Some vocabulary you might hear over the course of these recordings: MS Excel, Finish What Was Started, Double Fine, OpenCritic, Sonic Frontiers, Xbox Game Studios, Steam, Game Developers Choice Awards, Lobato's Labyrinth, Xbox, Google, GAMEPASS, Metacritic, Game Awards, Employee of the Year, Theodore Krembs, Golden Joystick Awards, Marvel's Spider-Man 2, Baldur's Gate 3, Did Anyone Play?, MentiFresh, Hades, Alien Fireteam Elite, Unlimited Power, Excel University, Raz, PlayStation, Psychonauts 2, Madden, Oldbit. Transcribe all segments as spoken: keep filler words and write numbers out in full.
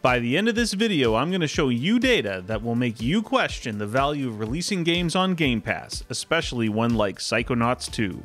By the end of this video, I'm going to show you data that will make you question the value of releasing games on Game Pass, especially one like Psychonauts two.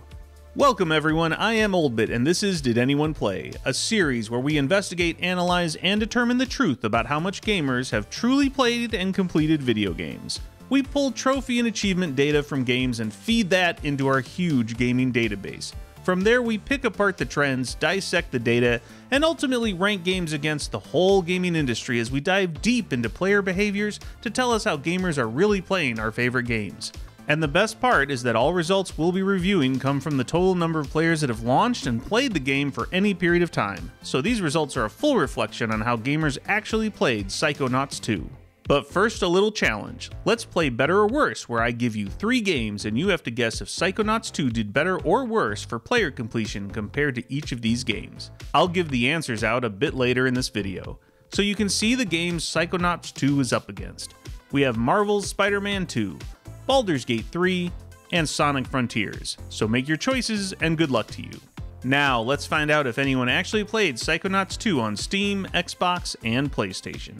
Welcome everyone, I am Oldbit and this is Did Anyone Play, a series where we investigate, analyze, and determine the truth about how much gamers have truly played and completed video games. We pull trophy and achievement data from games and feed that into our huge gaming database. From there, we pick apart the trends, dissect the data, and ultimately rank games against the whole gaming industry as we dive deep into player behaviors to tell us how gamers are really playing our favorite games. And the best part is that all results we'll be reviewing come from the total number of players that have launched and played the game for any period of time. So these results are a full reflection on how gamers actually played Psychonauts two. But first, a little challenge. Let's play Better or Worse, where I give you three games and you have to guess if Psychonauts two did better or worse for player completion compared to each of these games. I'll give the answers out a bit later in this video, so you can see the games Psychonauts two is up against. We have Marvel's Spider-Man two, Baldur's Gate three, and Sonic Frontiers, so make your choices and good luck to you. Now, let's find out if anyone actually played Psychonauts two on Steam, Xbox, and PlayStation.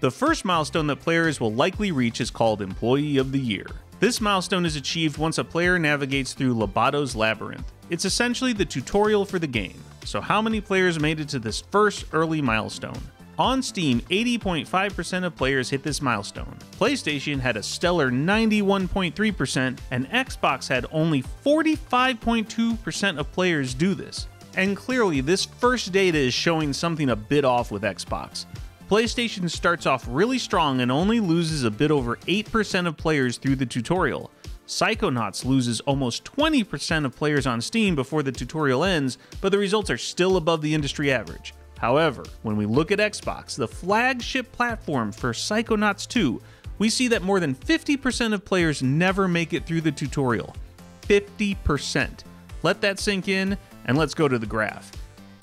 The first milestone that players will likely reach is called Employee of the Year. This milestone is achieved once a player navigates through Lobato's Labyrinth. It's essentially the tutorial for the game, so how many players made it to this first early milestone? On Steam, eighty point five percent of players hit this milestone. PlayStation had a stellar ninety-one point three percent, and Xbox had only forty-five point two percent of players do this. And clearly, this first data is showing something a bit off with Xbox. PlayStation starts off really strong and only loses a bit over eight percent of players through the tutorial. Psychonauts loses almost twenty percent of players on Steam before the tutorial ends, but the results are still above the industry average. However, when we look at Xbox, the flagship platform for Psychonauts two, we see that more than fifty percent of players never make it through the tutorial. fifty percent. Let that sink in, and let's go to the graph.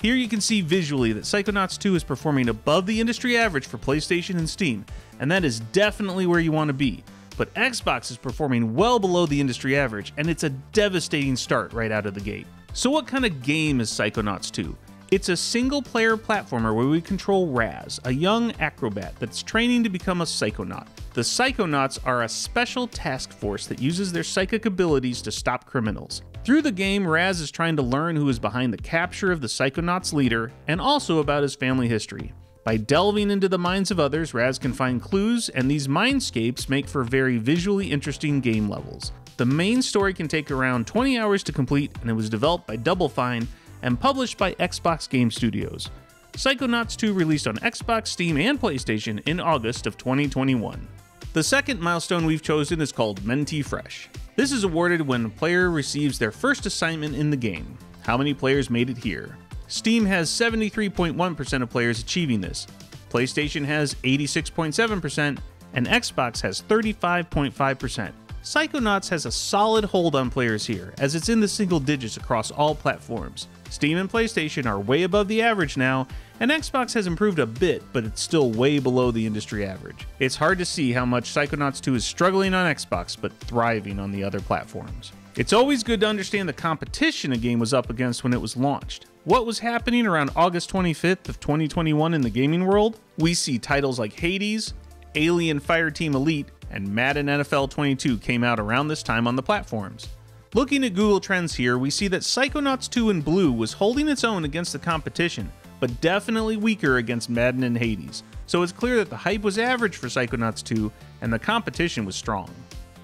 Here you can see visually that Psychonauts two is performing above the industry average for PlayStation and Steam, and that is definitely where you want to be. But Xbox is performing well below the industry average, and it's a devastating start right out of the gate. So what kind of game is Psychonauts two? It's a single-player platformer where we control Raz, a young acrobat that's training to become a psychonaut. The Psychonauts are a special task force that uses their psychic abilities to stop criminals. Through the game, Raz is trying to learn who is behind the capture of the Psychonauts' leader, and also about his family history. By delving into the minds of others, Raz can find clues, and these mindscapes make for very visually interesting game levels. The main story can take around twenty hours to complete, and it was developed by Double Fine and published by Xbox Game Studios. Psychonauts two released on Xbox, Steam, and PlayStation in August of twenty twenty-one. The second milestone we've chosen is called MentiFresh. This is awarded when a player receives their first assignment in the game. How many players made it here? Steam has seventy-three point one percent of players achieving this, PlayStation has eighty-six point seven percent, and Xbox has thirty-five point five percent. Psychonauts has a solid hold on players here, as it's in the single digits across all platforms. Steam and PlayStation are way above the average now, and Xbox has improved a bit, but it's still way below the industry average. It's hard to see how much Psychonauts two is struggling on Xbox, but thriving on the other platforms. It's always good to understand the competition a game was up against when it was launched. What was happening around August twenty-fifth of twenty twenty-one in the gaming world? We see titles like Hades, Alien Fireteam Elite, and Madden N F L twenty-two came out around this time on the platforms. Looking at Google Trends here, we see that Psychonauts two in blue was holding its own against the competition, but definitely weaker against Madden and Hades. So it's clear that the hype was average for Psychonauts two, and the competition was strong.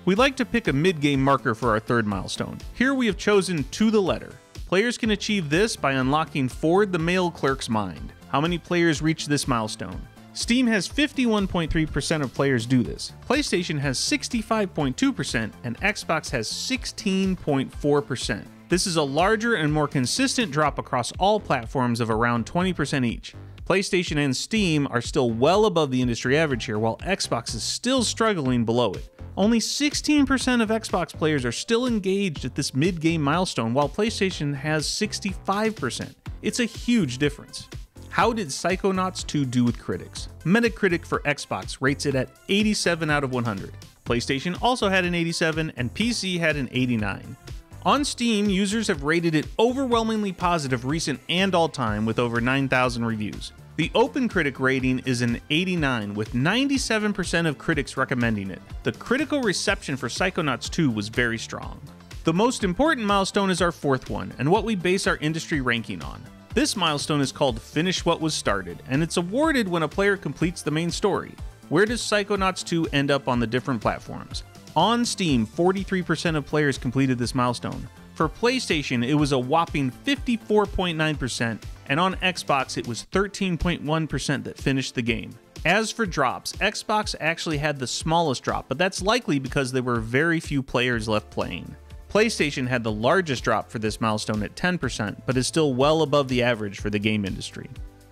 We like to pick a mid-game marker for our third milestone. Here we have chosen To the Letter. Players can achieve this by unlocking Ford the Mail Clerk's mind. How many players reach this milestone? Steam has fifty-one point three percent of players do this, PlayStation has sixty-five point two percent, and Xbox has sixteen point four percent. This is a larger and more consistent drop across all platforms of around twenty percent each. PlayStation and Steam are still well above the industry average here, while Xbox is still struggling below it. Only sixteen percent of Xbox players are still engaged at this mid-game milestone, while PlayStation has sixty-five percent. It's a huge difference. How did Psychonauts two do with critics? Metacritic for Xbox rates it at eighty-seven out of one hundred. PlayStation also had an eighty-seven, and P C had an eighty-nine. On Steam, users have rated it overwhelmingly positive recent and all-time with over nine thousand reviews. The OpenCritic rating is an eighty-nine, with ninety-seven percent of critics recommending it. The critical reception for Psychonauts two was very strong. The most important milestone is our fourth one, and what we base our industry ranking on. This milestone is called Finish What Was Started, and it's awarded when a player completes the main story. Where does Psychonauts two end up on the different platforms? On Steam, forty-three percent of players completed this milestone. For PlayStation, it was a whopping fifty-four point nine percent, and on Xbox, it was thirteen point one percent that finished the game. As for drops, Xbox actually had the smallest drop, but that's likely because there were very few players left playing. PlayStation had the largest drop for this milestone at ten percent, but is still well above the average for the game industry.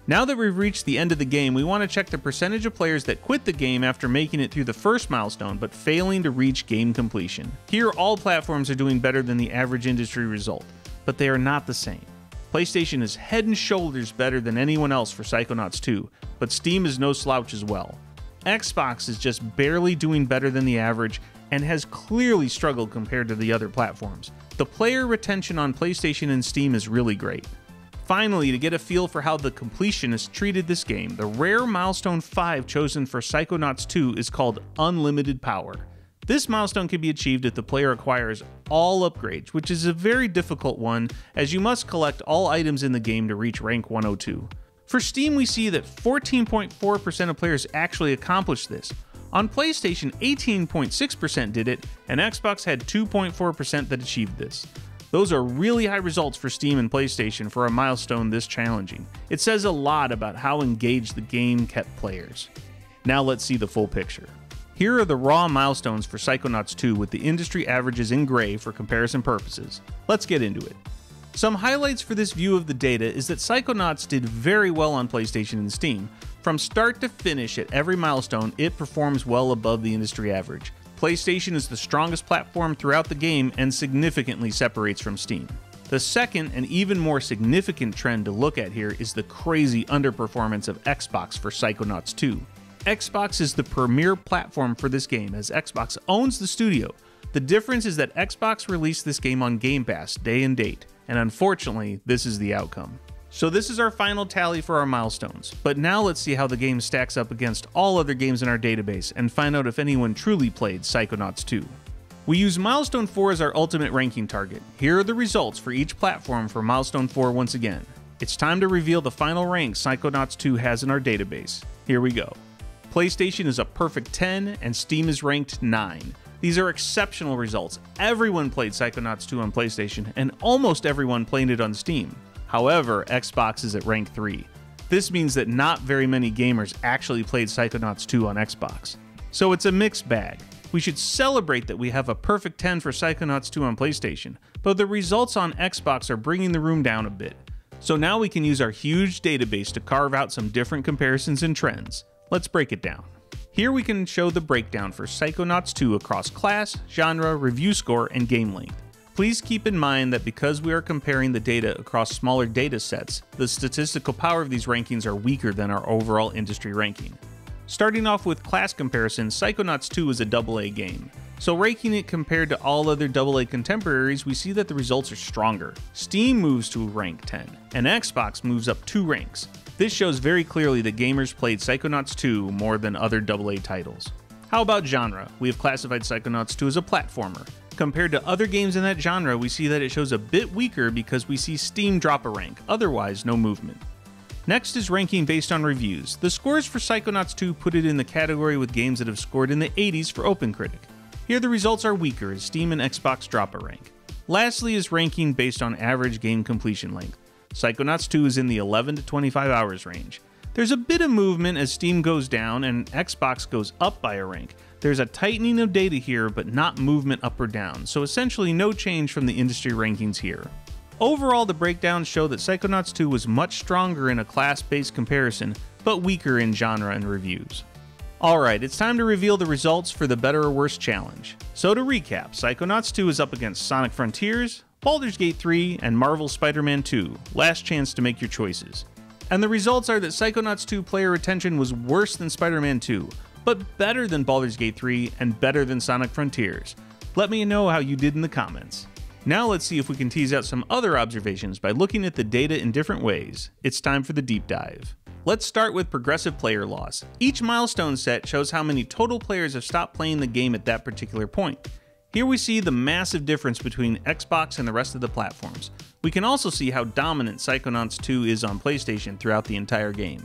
Now that we've reached the end of the game, we want to check the percentage of players that quit the game after making it through the first milestone but failing to reach game completion. Here, all platforms are doing better than the average industry result, but they are not the same. PlayStation is head and shoulders better than anyone else for Psychonauts two, but Steam is no slouch as well. Xbox is just barely doing better than the average, and has clearly struggled compared to the other platforms. The player retention on PlayStation and Steam is really great. Finally, to get a feel for how the completionists treated this game, the rare milestone five chosen for Psychonauts two is called Unlimited Power. This milestone can be achieved if the player acquires all upgrades, which is a very difficult one, as you must collect all items in the game to reach rank one oh two. For Steam, we see that fourteen point four percent of players actually accomplished this. On PlayStation, eighteen point six percent did it, and Xbox had two point four percent that achieved this. Those are really high results for Steam and PlayStation for a milestone this challenging. It says a lot about how engaged the game kept players. Now let's see the full picture. Here are the raw milestones for Psychonauts two with the industry averages in gray for comparison purposes. Let's get into it. Some highlights for this view of the data is that Psychonauts did very well on PlayStation and Steam. From start to finish at every milestone, it performs well above the industry average. PlayStation is the strongest platform throughout the game and significantly separates from Steam. The second and even more significant trend to look at here is the crazy underperformance of Xbox for Psychonauts two. Xbox is the premier platform for this game as Xbox owns the studio. The difference is that Xbox released this game on Game Pass day and date, and unfortunately, this is the outcome. So this is our final tally for our milestones, but now let's see how the game stacks up against all other games in our database and find out if anyone truly played Psychonauts two. We use milestone four as our ultimate ranking target. Here are the results for each platform for milestone four once again. It's time to reveal the final rank Psychonauts two has in our database. Here we go. PlayStation is a perfect ten and Steam is ranked nine. These are exceptional results. Everyone played Psychonauts two on PlayStation and almost everyone played it on Steam. However, Xbox is at rank three. This means that not very many gamers actually played Psychonauts two on Xbox. So it's a mixed bag. We should celebrate that we have a perfect ten for Psychonauts two on PlayStation, but the results on Xbox are bringing the room down a bit. So now we can use our huge database to carve out some different comparisons and trends. Let's break it down. Here we can show the breakdown for Psychonauts two across class, genre, review score, and game length. Please keep in mind that because we are comparing the data across smaller data sets, the statistical power of these rankings are weaker than our overall industry ranking. Starting off with class comparison, Psychonauts two is a double A game. So ranking it compared to all other double A contemporaries, we see that the results are stronger. Steam moves to rank ten, and Xbox moves up two ranks. This shows very clearly that gamers played Psychonauts two more than other double A titles. How about genre? We have classified Psychonauts two as a platformer. Compared to other games in that genre, we see that it shows a bit weaker because we see Steam drop a rank, otherwise no movement. Next is ranking based on reviews. The scores for Psychonauts two put it in the category with games that have scored in the eighties for OpenCritic. Here the results are weaker as Steam and Xbox drop a rank. Lastly is ranking based on average game completion length. Psychonauts two is in the eleven to twenty-five hours range. There's a bit of movement as Steam goes down and Xbox goes up by a rank. There's a tightening of data here, but not movement up or down, so essentially no change from the industry rankings here. Overall, the breakdowns show that Psychonauts two was much stronger in a class-based comparison, but weaker in genre and reviews. Alright, it's time to reveal the results for the better or worse challenge. So to recap, Psychonauts two is up against Sonic Frontiers, Baldur's Gate three, and Marvel's Spider-Man two. Last chance to make your choices. And the results are that Psychonauts two player retention was worse than Spider-Man two, but better than Baldur's Gate three and better than Sonic Frontiers. Let me know how you did in the comments. Now let's see if we can tease out some other observations by looking at the data in different ways. It's time for the deep dive. Let's start with progressive player loss. Each milestone set shows how many total players have stopped playing the game at that particular point. Here we see the massive difference between Xbox and the rest of the platforms. We can also see how dominant Psychonauts two is on PlayStation throughout the entire game.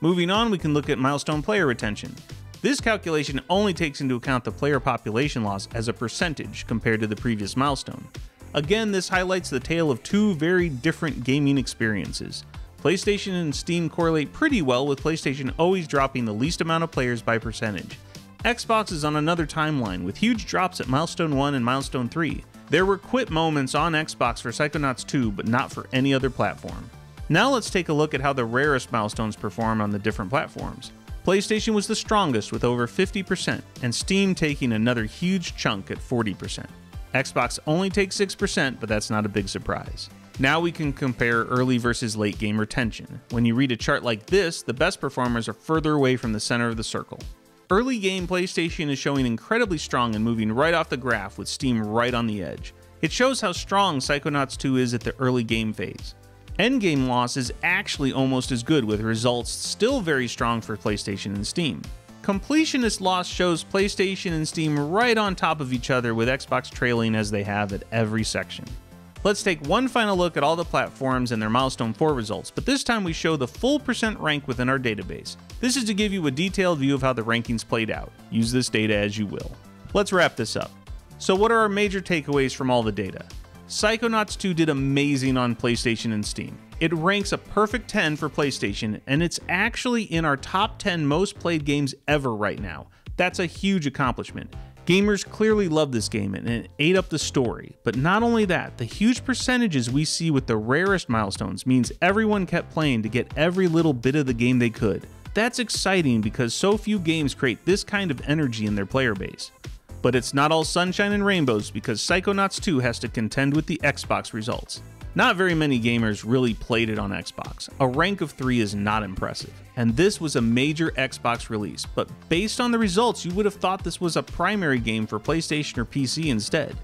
Moving on, we can look at milestone player retention. This calculation only takes into account the player population loss as a percentage compared to the previous milestone. Again, this highlights the tale of two very different gaming experiences. PlayStation and Steam correlate pretty well, with PlayStation always dropping the least amount of players by percentage. Xbox is on another timeline, with huge drops at milestone one and milestone three. There were quit moments on Xbox for Psychonauts two, but not for any other platform. Now let's take a look at how the rarest milestones perform on the different platforms. PlayStation was the strongest with over fifty percent, and Steam taking another huge chunk at forty percent. Xbox only takes six percent, but that's not a big surprise. Now we can compare early versus late game retention. When you read a chart like this, the best performers are further away from the center of the circle. Early game PlayStation is showing incredibly strong and moving right off the graph, with Steam right on the edge. It shows how strong Psychonauts two is at the early game phase. Endgame loss is actually almost as good, with results still very strong for PlayStation and Steam. Completionist loss shows PlayStation and Steam right on top of each other, with Xbox trailing as they have at every section. Let's take one final look at all the platforms and their milestone four results, but this time we show the full percent rank within our database. This is to give you a detailed view of how the rankings played out. Use this data as you will. Let's wrap this up. So what are our major takeaways from all the data? Psychonauts two did amazing on PlayStation and Steam. It ranks a perfect ten for PlayStation, and it's actually in our top ten most played games ever right now. That's a huge accomplishment. Gamers clearly love this game, and it ate up the story. But not only that, the huge percentages we see with the rarest milestones means everyone kept playing to get every little bit of the game they could. That's exciting because so few games create this kind of energy in their player base. But it's not all sunshine and rainbows, because Psychonauts two has to contend with the Xbox results. Not very many gamers really played it on Xbox. A rank of three is not impressive, and this was a major Xbox release, but based on the results, you would have thought this was a primary game for PlayStation or P C instead.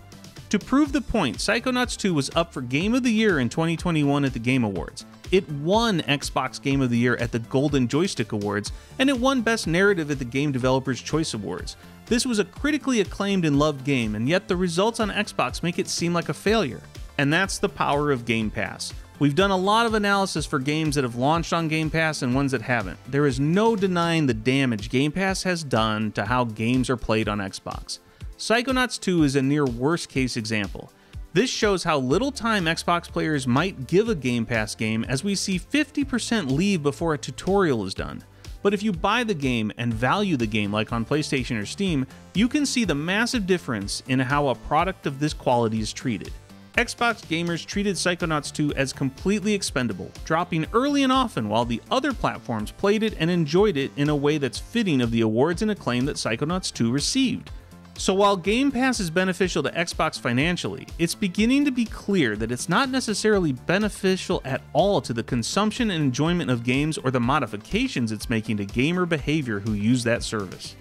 To prove the point, Psychonauts two was up for Game of the Year in twenty twenty-one at the Game Awards. It won Xbox Game of the Year at the Golden Joystick Awards, and it won Best Narrative at the Game Developers Choice Awards. This was a critically acclaimed and loved game, and yet the results on Xbox make it seem like a failure. And that's the power of Game Pass. We've done a lot of analysis for games that have launched on Game Pass and ones that haven't. There is no denying the damage Game Pass has done to how games are played on Xbox. Psychonauts two is a near worst-case example. This shows how little time Xbox players might give a Game Pass game, as we see fifty percent leave before a tutorial is done. But if you buy the game and value the game like on PlayStation or Steam, you can see the massive difference in how a product of this quality is treated. Xbox gamers treated Psychonauts two as completely expendable, dropping early and often, while the other platforms played it and enjoyed it in a way that's fitting of the awards and acclaim that Psychonauts two received. So while Game Pass is beneficial to Xbox financially, it's beginning to be clear that it's not necessarily beneficial at all to the consumption and enjoyment of games, or the modifications it's making to gamer behavior who use that service.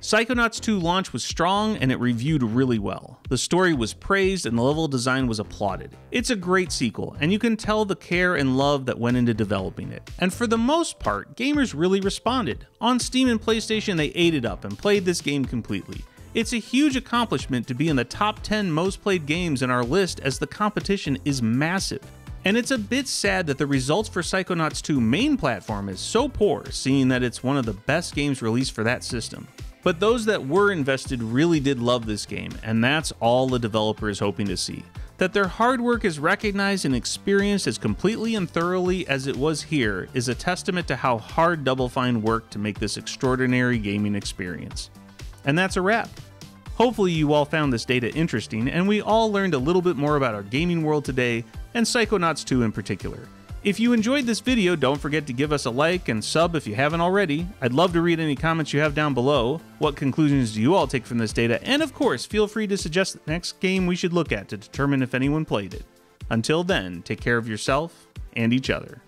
Psychonauts two launch was strong, and it reviewed really well. The story was praised and the level design was applauded. It's a great sequel, and you can tell the care and love that went into developing it. And for the most part, gamers really responded. On Steam and PlayStation, they ate it up and played this game completely. It's a huge accomplishment to be in the top ten most played games in our list, as the competition is massive. And it's a bit sad that the results for Psychonauts two main platform is so poor, seeing that it's one of the best games released for that system. But those that were invested really did love this game, and that's all the developer is hoping to see. That their hard work is recognized and experienced as completely and thoroughly as it was here is a testament to how hard Double Fine worked to make this extraordinary gaming experience. And that's a wrap. Hopefully you all found this data interesting, and we all learned a little bit more about our gaming world today, and Psychonauts two in particular. If you enjoyed this video, don't forget to give us a like and sub if you haven't already. I'd love to read any comments you have down below. What conclusions do you all take from this data? And of course, feel free to suggest the next game we should look at to determine if anyone played it. Until then, take care of yourself and each other.